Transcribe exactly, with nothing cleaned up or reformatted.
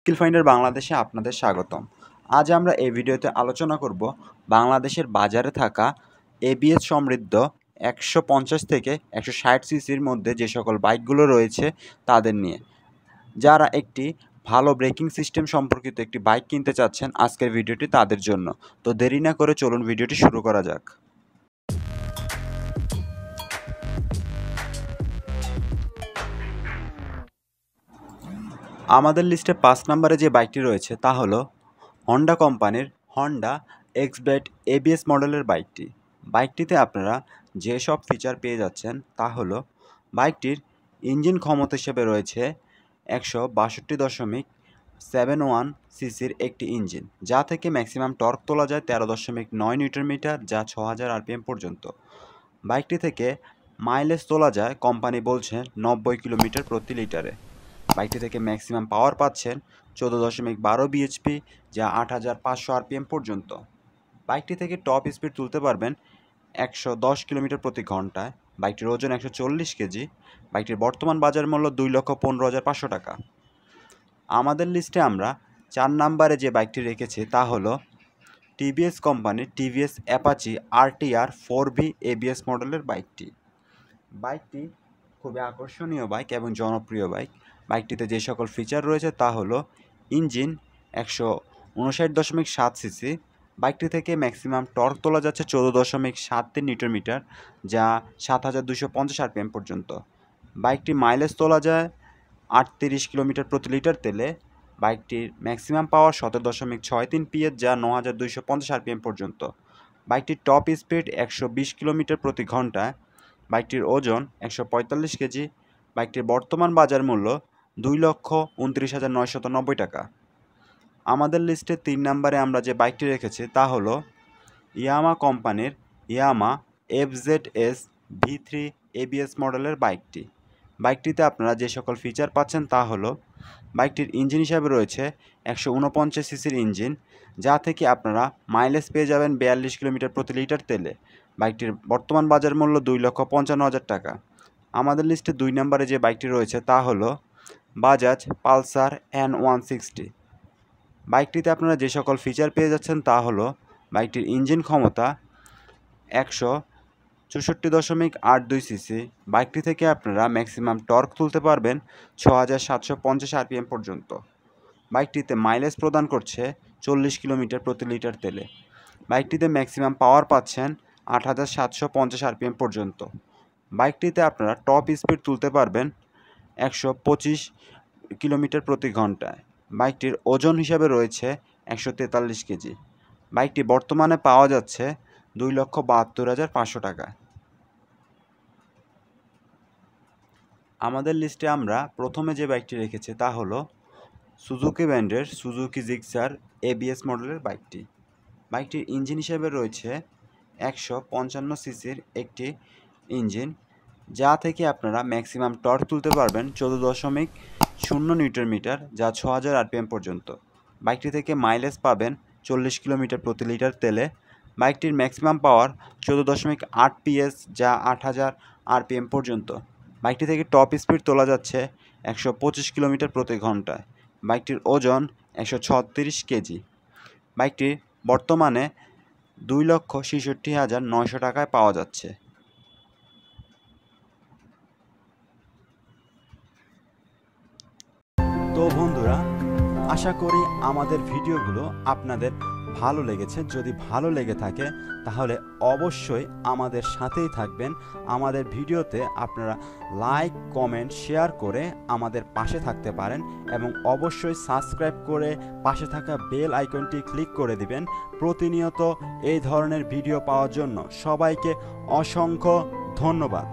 Skill finder বাংলাদেশে আপনাদের স্বাগতম। আজ আমরা এই ভিডিওতে আলোচনা করব বাংলাদেশের বাজারে থাকা এবিএস সমৃদ্ধ একশো পঞ্চাশ থেকে একশো ষাট সিসির মধ্যে যে সকল বাইকগুলো রয়েছে তাদের নিয়ে। যারা একটি ভালো ব্রেকিং সিস্টেম সম্পর্কিত একটি বাইক কিনতে চাচ্ছেন আজকের ভিডিওটি তাদের জন্য। তো দেরি না করে চলুন ভিডিওটি শুরু করা যাক। আমাদের লিস্টে পাঁচ নম্বরে যে বাইকটি রয়েছে তা হলো হন্ডা কোম্পানির হন্ডা এক্স-ব্লেড এবিএস মডেলের বাইকটি। বাইকটিতে আপনারা যেসব ফিচার পেয়ে যাচ্ছেন তা হলো বাইকটির ইঞ্জিন ক্ষমতা হিসেবে রয়েছে একশো বাষট্টি দশমিক সেভেন ওয়ান সিসির একটি ইঞ্জিন, যা থেকে ম্যাক্সিমাম টর্ক তোলা যায় তেরো দশমিক নয় নিউটন মিটার, যা ছ হাজার আরপিএম পর্যন্ত। বাইকটি থেকে মাইলেজ তোলা যায়, কোম্পানি বলছে নব্বই কিলোমিটার প্রতি লিটারে। বাইকটি থেকে ম্যাক্সিমাম পাওয়ার পাচ্ছেন চোদ্দো দশমিক বারো বিএইচপি, যা আট হাজার পাঁচশো আরপিএম পর্যন্ত। বাইকটি থেকে টপ স্পিড তুলতে পারবেন একশো দশ কিলোমিটার প্রতি ঘন্টায়। বাইকটির ওজন একশো চল্লিশ কেজি। বাইকটির বর্তমান বাজার মূল্য দুই লক্ষ পনেরো হাজার পাঁচশো টাকা। আমাদের লিস্টে আমরা চার নাম্বারে যে বাইকটি রেখেছি তা হলো টিবিএস কোম্পানির TVS Apache RTR four B ABS মডেলের বাইকটি। বাইকটি খুবই আকর্ষণীয় বাইক এবং জনপ্রিয় বাইক। বাইকটিতে যে সকল ফিচার রয়েছে তা হলো ইঞ্জিন একশো উনষাট দশমিক সাত সিসি। বাইকটি থেকে ম্যাক্সিমাম টর্ক তোলা যাচ্ছে চোদ্দো দশমিক সাত তিন নিউটন মিটার, যা সাত হাজার দুশো পঞ্চাশ আরপিএম পর্যন্ত। বাইকটি মাইলেজ তোলা যায় আটত্রিশ কিলোমিটার প্রতি লিটার তেলে। বাইকটির ম্যাক্সিমাম পাওয়ার সতেরো দশমিক ছয় তিন পিএস, যা ন হাজার দুইশো পঞ্চাশ আরপিএম পর্যন্ত। বাইকটির টপ স্পিড একশো বিশ কিলোমিটার প্রতি ঘন্টায়। বাইকটির ওজন একশো পঁয়তাল্লিশ কেজি। বাইকটির বর্তমান বাজার মূল্য দুই লক্ষ উনত্রিশ হাজার নয়শত নব্বই টাকা। আমাদের লিস্টে তিন নম্বরে আমরা যে বাইকটি রেখেছি তা হলো ইয়ামা কোম্পানির Yamaha FZS V three ABS মডেলের বাইকটি। বাইকটিতে আপনারা যে সকল ফিচার পাচ্ছেন তা হলো বাইকটির ইঞ্জিন হিসাবে রয়েছে একশো উনপঞ্চাশ সিসির ইঞ্জিন, যা থেকে আপনারা মাইলেজ পেয়ে যাবেন বিয়াল্লিশ কিলোমিটার প্রতি লিটার তেলে। বাইকটির বর্তমান বাজার মূল্য দুই লক্ষ পঞ্চান্ন হাজার টাকা। আমাদের লিস্টে দুই নম্বরে যে বাইকটি রয়েছে তা হলো Bajaj Pulsar N one sixty. বাইকটিতে আপনারা যে সকল ফিচার পেয়ে যাচ্ছেন তা হলো বাইকটির ইঞ্জিন ক্ষমতা একশো চৌষট্টি দশমিক আট দুই সিসি। বাইকটি থেকে আপনারা ম্যাক্সিমাম টর্ক তুলতে পারবেন ছ হাজার সাতশো পঞ্চাশ আরপিএম পর্যন্ত। বাইকটিতে মাইলেজ প্রদান করছে চল্লিশ কিলোমিটার প্রতি লিটার তেলে। বাইকটিতে ম্যাক্সিমাম পাওয়ার পাচ্ছেন আট হাজার সাতশো পঞ্চাশ আরপিএম পর্যন্ত। বাইকটিতে আপনারা টপ স্পিড তুলতে পারবেন একশো পঁচিশ কিলোমিটার প্রতি ঘন্টায়। বাইকটির ওজন হিসাবে রয়েছে একশো তেতাল্লিশ কেজি। বাইকটি বর্তমানে পাওয়া যাচ্ছে দুই লক্ষ বাহাত্তর হাজার পাঁচশো টাকায়। আমাদের লিস্টে আমরা প্রথমে যে বাইকটি রেখেছি তা হলো সুজুকি ব্র্যান্ডের সুজুকি জিক্সার এবিএস মডেলের বাইকটি। বাইকটির ইঞ্জিন হিসেবে রয়েছে একশো পঞ্চান্ন সিসির একটি ইঞ্জিন, যা থেকে আপনারা ম্যাক্সিমাম টর্ক তুলতে পারবেন চোদ্দো দশমিক শূন্য নিউটন মিটার, যা ছ হাজার আরপিএম পর্যন্ত। বাইকটি থেকে মাইলেজ পাবেন চল্লিশ কিলোমিটার প্রতি লিটার তেলে। বাইকটির ম্যাক্সিমাম পাওয়ার চোদ্দো দশমিক আট পিএস, যা আট হাজার আরপিএম পর্যন্ত। বাইকটি থেকে টপ স্পিড তোলা যাচ্ছে একশো পঁচিশ কিলোমিটার প্রতি ঘন্টায়। বাইকটির ওজন একশো ছত্রিশ কেজি। বাইকটি বর্তমানে দুই লক্ষ ছেষট্টি হাজার নয়শো টাকায় পাওয়া যাচ্ছে। তো বন্ধুরা, আশা করি আমাদের ভিডিওগুলো আপনাদের ভালো লেগেছে। যদি ভালো লেগে থাকে তাহলে অবশ্যই আমাদের সাথেই থাকবেন। আমাদের ভিডিওতে আপনারা লাইক, কমেন্ট, শেয়ার করে আমাদের পাশে থাকতে পারেন এবং অবশ্যই সাবস্ক্রাইব করে পাশে থাকা বেল আইকনটি ক্লিক করে দিবেন প্রতিনিয়ত এই ধরনের ভিডিও পাওয়ার জন্য। সবাইকে অসংখ্য ধন্যবাদ।